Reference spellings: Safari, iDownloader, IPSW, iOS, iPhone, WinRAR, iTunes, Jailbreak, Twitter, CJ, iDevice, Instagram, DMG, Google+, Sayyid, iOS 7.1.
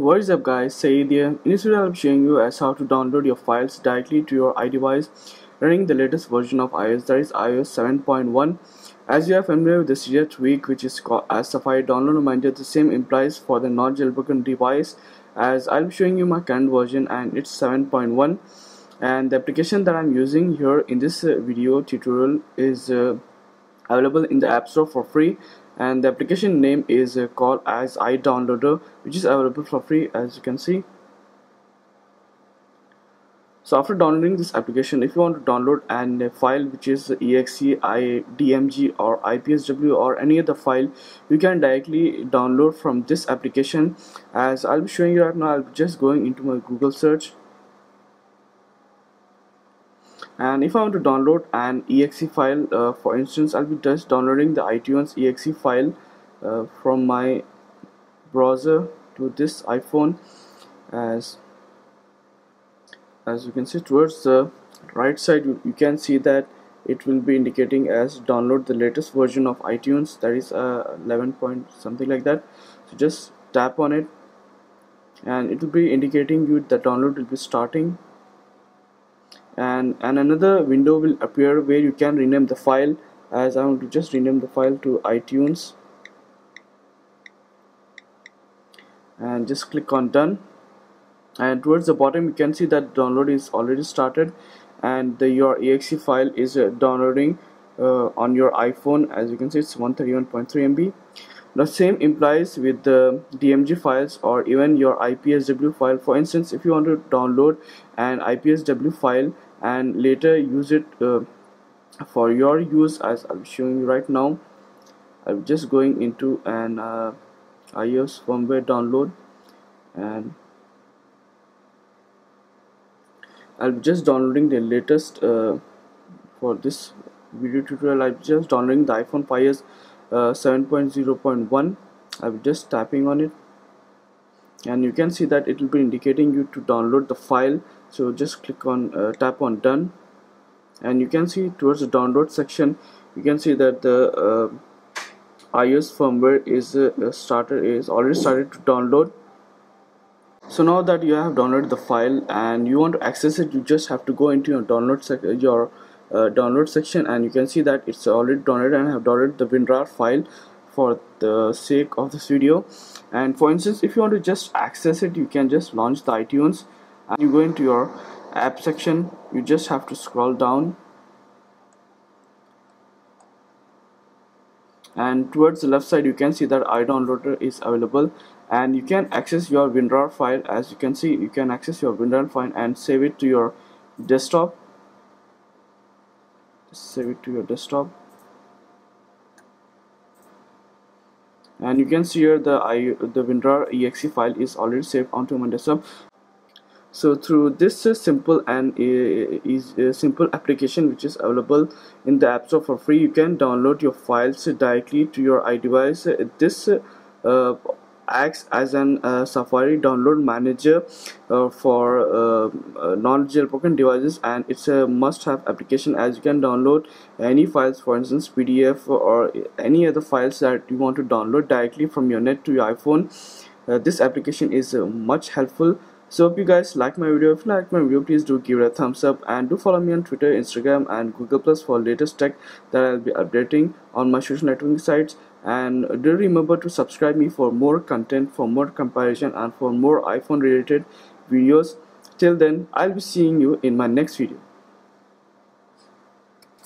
What is up guys, Sayyid here. In this video I am showing you as how to download your files directly to your iDevice running the latest version of iOS, that is iOS 7.1. As you are familiar with the CJ tweak which is called as Safari download reminder, the same implies for the not jailbroken device, as I am showing you my current version and it's 7.1, and the application that I am using here in this video tutorial is available in the App Store for free, and the application name is called as iDownloader, which is available for free as you can see. So after downloading this application, if you want to download a file which is exe, DMG or IPSW or any other file, you can directly download from this application. As I'll be showing you right now, I'll be just going into my Google search, and if I want to download an exe file, for instance, I'll be just downloading the iTunes exe file from my browser to this iPhone. As you can see towards the right side, you can see that it will be indicating as download the latest version of iTunes, that is 11 point something like that. So just tap on it and it will be indicating you the download will be starting, and another window will appear where you can rename the file. As I want to just rename the file to iTunes and just click on done, and towards the bottom you can see that download is already started, and your exe file is downloading on your iPhone. As you can see, it's 131.3 MB. The same implies with the DMG files or even your IPSW file. For instance, if you want to download an IPSW file and later use it for your use, as I'm showing you right now, I'm just going into an iOS firmware download, and I'll be just downloading the latest for this video tutorial. I'm just downloading the iPhone 5s 7.0.1. I'm just tapping on it, and you can see that it will be indicating you to download the file. So just click on tap on done, and you can see towards the download section you can see that the iOS firmware is already started to download. So now that you have downloaded the file and you want to access it, you just have to go into your download section, and you can see that it's already downloaded, and I have downloaded the WinRAR file for the sake of this video. And for instance, if you want to just access it, you can just launch the iTunes and you go into your app section. You just have to scroll down, and towards the left side you can see that iDownloader is available, and you can access your WinRAR file. As you can see, you can access your WinRAR file and save it to your desktop. And you can see here the WinRAR exe file is already saved onto my desktop. So through this simple and simple application which is available in the App Store for free, you can download your files directly to your iDevice. This acts as an Safari download manager for non-jailbroken devices, and it's a must-have application, as you can download any files, for instance PDF or any other files that you want to download directly from your net to your iPhone. This application is much helpful. So hope you guys like my video. If you like my video, please do give it a thumbs up, and do follow me on Twitter, Instagram and Google+ for latest tech that I'll be updating on my social networking sites. And do remember to subscribe me for more content, for more comparison and for more iPhone related videos. Till then, I'll be seeing you in my next video.